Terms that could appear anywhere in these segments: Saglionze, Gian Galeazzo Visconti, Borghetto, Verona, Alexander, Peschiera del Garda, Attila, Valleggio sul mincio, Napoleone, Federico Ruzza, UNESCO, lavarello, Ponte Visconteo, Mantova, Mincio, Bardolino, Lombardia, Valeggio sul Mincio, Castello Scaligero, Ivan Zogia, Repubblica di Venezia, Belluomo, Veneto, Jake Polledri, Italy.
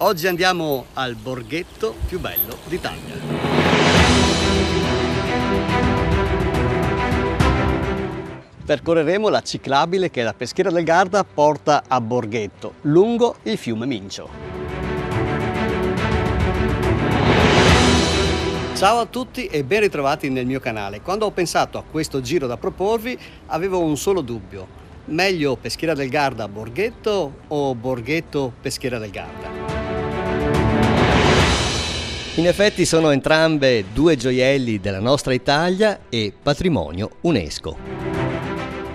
Oggi andiamo al borghetto più bello d'Italia. Percorreremo la ciclabile che la Peschiera del Garda porta a Borghetto, lungo il fiume Mincio. Ciao a tutti e ben ritrovati nel mio canale. Quando ho pensato a questo giro da proporvi avevo un solo dubbio: meglio Peschiera del Garda Borghetto o Borghetto Peschiera del Garda? In effetti sono entrambe due gioielli della nostra Italia e patrimonio UNESCO.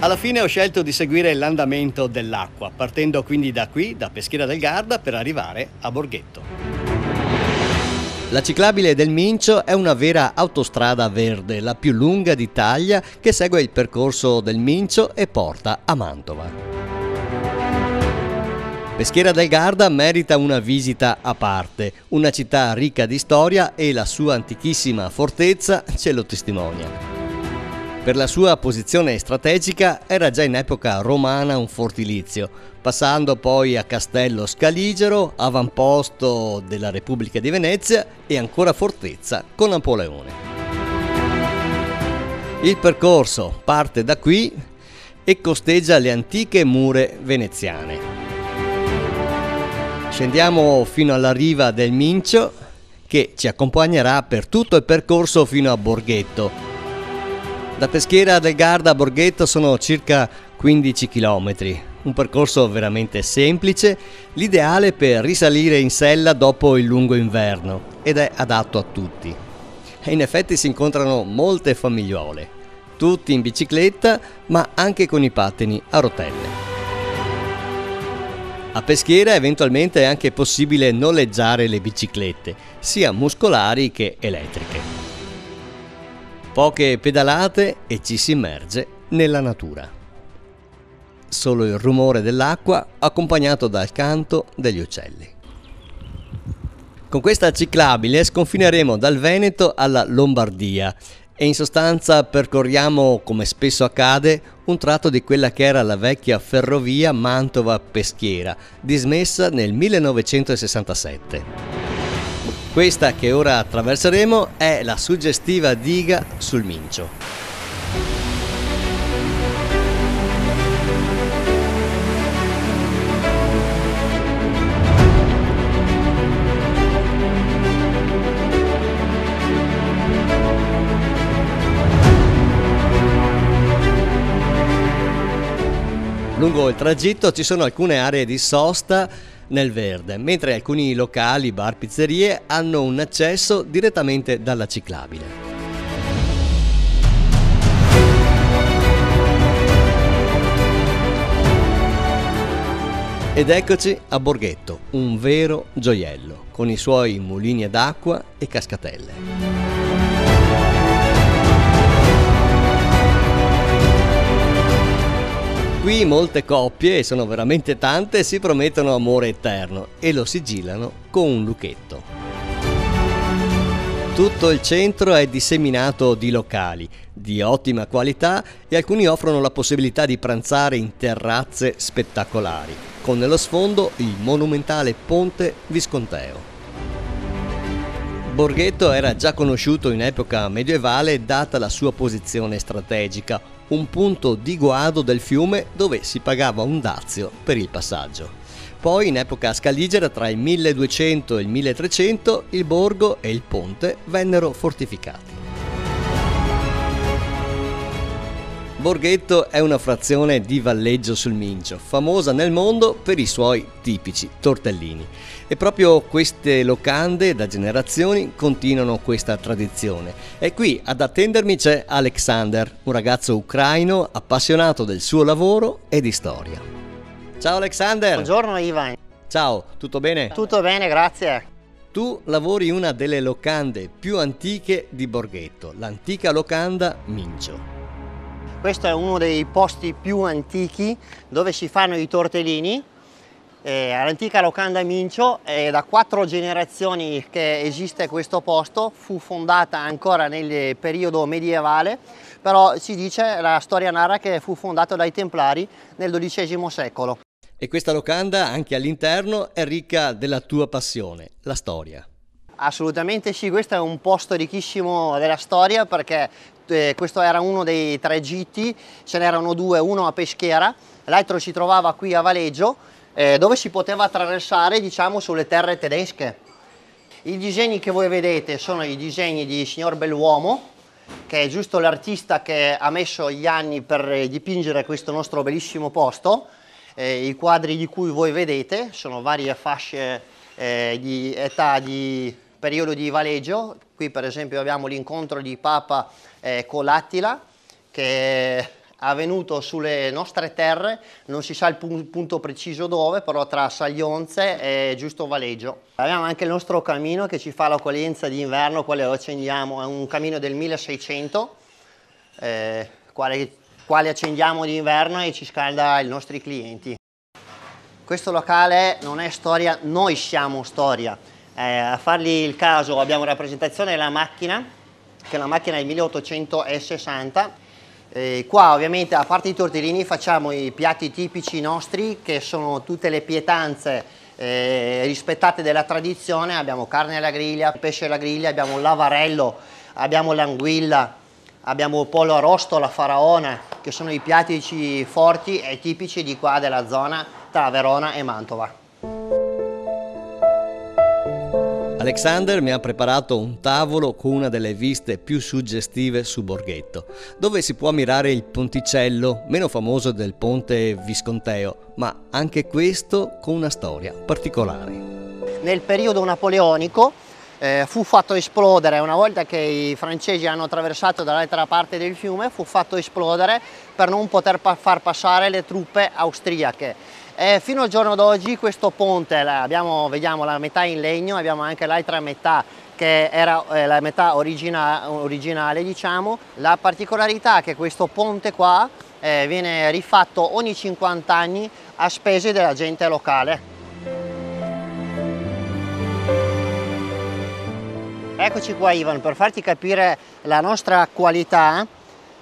Alla fine ho scelto di seguire l'andamento dell'acqua, partendo quindi da qui, da Peschiera del Garda, per arrivare a Borghetto. La ciclabile del Mincio è una vera autostrada verde, la più lunga d'Italia, che segue il percorso del Mincio e porta a Mantova. Peschiera del Garda merita una visita a parte, una città ricca di storia e la sua antichissima fortezza ce lo testimonia. Per la sua posizione strategica era già in epoca romana un fortilizio, passando poi a Castello Scaligero, avamposto della Repubblica di Venezia e ancora fortezza con Napoleone. Il percorso parte da qui e costeggia le antiche mura veneziane. Scendiamo fino alla riva del Mincio, che ci accompagnerà per tutto il percorso fino a Borghetto. Da Peschiera del Garda a Borghetto sono circa 15 km, un percorso veramente semplice, l'ideale per risalire in sella dopo il lungo inverno ed è adatto a tutti. E in effetti si incontrano molte famigliole, tutti in bicicletta ma anche con i pattini a rotelle. A Peschiera eventualmente è anche possibile noleggiare le biciclette, sia muscolari che elettriche. Poche pedalate e ci si immerge nella natura. Solo il rumore dell'acqua accompagnato dal canto degli uccelli. Con questa ciclabile sconfineremo dal Veneto alla Lombardia e in sostanza percorriamo, come spesso accade, un tratto di quella che era la vecchia ferrovia Mantova-Peschiera, dismessa nel 1967. Questa che ora attraverseremo è la suggestiva diga sul Mincio. Lungo il tragitto ci sono alcune aree di sosta nel verde, mentre alcuni locali, bar, pizzerie hanno un accesso direttamente dalla ciclabile. Ed eccoci a Borghetto, un vero gioiello, con i suoi mulini d'acqua e cascatelle. Qui molte coppie, e sono veramente tante, si promettono amore eterno e lo sigillano con un lucchetto. Tutto il centro è disseminato di locali di ottima qualità e alcuni offrono la possibilità di pranzare in terrazze spettacolari, con nello sfondo il monumentale Ponte Visconteo. Borghetto era già conosciuto in epoca medievale data la sua posizione strategica, un punto di guado del fiume dove si pagava un dazio per il passaggio. Poi in epoca scaligera, tra il 1200 e il 1300, il borgo e il ponte vennero fortificati. Borghetto è una frazione di Valeggio sul Mincio, famosa nel mondo per i suoi tipici tortellini. E proprio queste locande da generazioni continuano questa tradizione. E qui ad attendermi c'è Alexander, un ragazzo ucraino appassionato del suo lavoro e di storia. Ciao Alexander! Buongiorno Ivan! Ciao, tutto bene? Tutto bene, grazie! Tu lavori in una delle locande più antiche di Borghetto, l'antica locanda Mincio. Questo è uno dei posti più antichi dove si fanno i tortellini. All'antica locanda Mincio è da 4 generazioni che esiste questo posto, fu fondata ancora nel periodo medievale, però si dice, la storia narra che fu fondata dai Templari nel XII secolo. E questa locanda, anche all'interno, è ricca della tua passione, la storia. Assolutamente sì, questo è un posto ricchissimo della storia perché questo era uno dei tre giti, ce n'erano due, uno a Peschiera, l'altro si trovava qui a Valeggio, dove si poteva attraversare, diciamo, sulle terre tedesche. I disegni che voi vedete sono i disegni di signor Belluomo, che è giusto l'artista che ha messo gli anni per dipingere questo nostro bellissimo posto. I quadri di cui voi vedete sono varie fasce di età, di periodo di Valeggio. Qui per esempio abbiamo l'incontro di Papa con Attila, che è avvenuto sulle nostre terre, non si sa il punto preciso dove, però tra Saglionze e giusto Valeggio. Abbiamo anche il nostro camino che ci fa l'accoglienza d'inverno, quale accendiamo, è un camino del 1600, quale accendiamo d'inverno e ci scalda i nostri clienti. Questo locale non è storia, noi siamo storia. A fargli il caso abbiamo rappresentazione della macchina, che è una macchina del 1860. Qua ovviamente, a parte i tortellini, facciamo i piatti tipici nostri, che sono tutte le pietanze rispettate della tradizione. Abbiamo carne alla griglia, pesce alla griglia, abbiamo il lavarello, abbiamo l'anguilla, abbiamo il pollo arrosto, la faraona, che sono i piatti forti e tipici di qua della zona tra Verona e Mantova. Alexander mi ha preparato un tavolo con una delle viste più suggestive su Borghetto, dove si può ammirare il ponticello, meno famoso del ponte Visconteo, ma anche questo con una storia particolare. Nel periodo napoleonico fu fatto esplodere, una volta che i francesi hanno attraversato dall'altra parte del fiume, fu fatto esplodere per non poter far passare le truppe austriache. E fino al giorno d'oggi questo ponte, vediamo la metà in legno, abbiamo anche l'altra metà che era la metà originale, diciamo. La particolarità è che questo ponte qua viene rifatto ogni 50 anni a spese della gente locale. Eccoci qua Ivan, per farti capire la nostra qualità.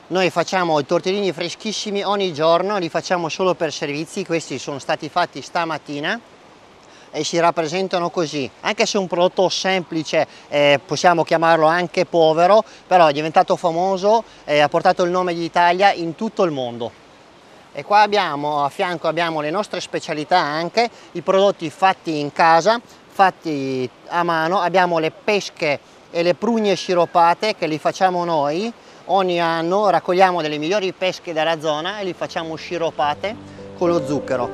Noi facciamo i tortellini freschissimi ogni giorno, li facciamo solo per servizi, questi sono stati fatti stamattina e si rappresentano così. Anche se è un prodotto semplice, possiamo chiamarlo anche povero, però è diventato famoso e ha portato il nome d'Italia in tutto il mondo. E qua abbiamo, a fianco abbiamo le nostre specialità anche, i prodotti fatti in casa, fatti a mano, abbiamo le pesche e le prugne sciropate che li facciamo noi. Ogni anno raccogliamo delle migliori pesche della zona e li facciamo sciropate con lo zucchero.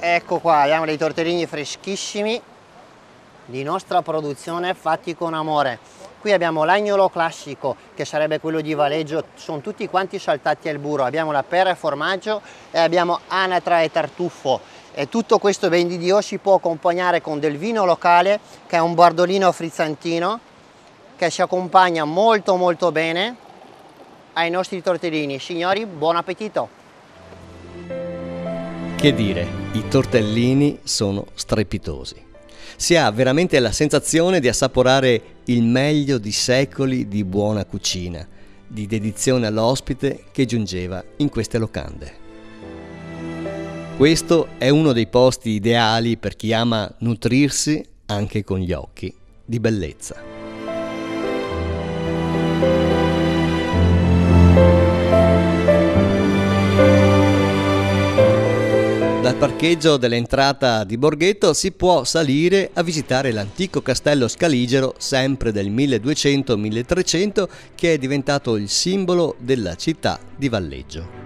Ecco qua, abbiamo dei tortellini freschissimi di nostra produzione, fatti con amore. Qui abbiamo l'agnolo classico, che sarebbe quello di Valeggio, sono tutti quanti saltati al burro. Abbiamo la pera e formaggio e abbiamo anatra e tartufo. E tutto questo, ben di Dio, si può accompagnare con del vino locale, che è un Bardolino frizzantino, che si accompagna molto molto bene ai nostri tortellini. Signori, buon appetito! Che dire, i tortellini sono strepitosi. Si ha veramente la sensazione di assaporare il meglio di secoli di buona cucina, di dedizione all'ospite che giungeva in queste locande. Questo è uno dei posti ideali per chi ama nutrirsi anche con gli occhi di bellezza. Dal parcheggio dell'entrata di Borghetto si può salire a visitare l'antico castello Scaligero, sempre del 1200-1300, che è diventato il simbolo della città di Valleggio.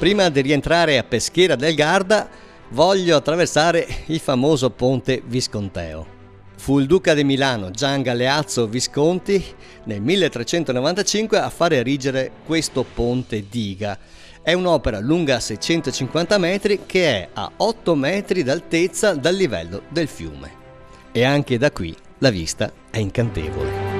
Prima di rientrare a Peschiera del Garda voglio attraversare il famoso ponte Visconteo. Fu il duca di Milano Gian Galeazzo Visconti nel 1395 a far erigere questo ponte diga. È un'opera lunga 650 metri che è a 8 metri d'altezza dal livello del fiume. E anche da qui la vista è incantevole.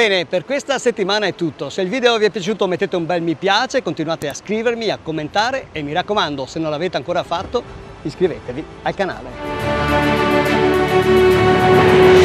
Bene, per questa settimana è tutto. Se il video vi è piaciuto mettete un bel mi piace, continuate a scrivermi, a commentare e mi raccomando, se non l'avete ancora fatto, iscrivetevi al canale.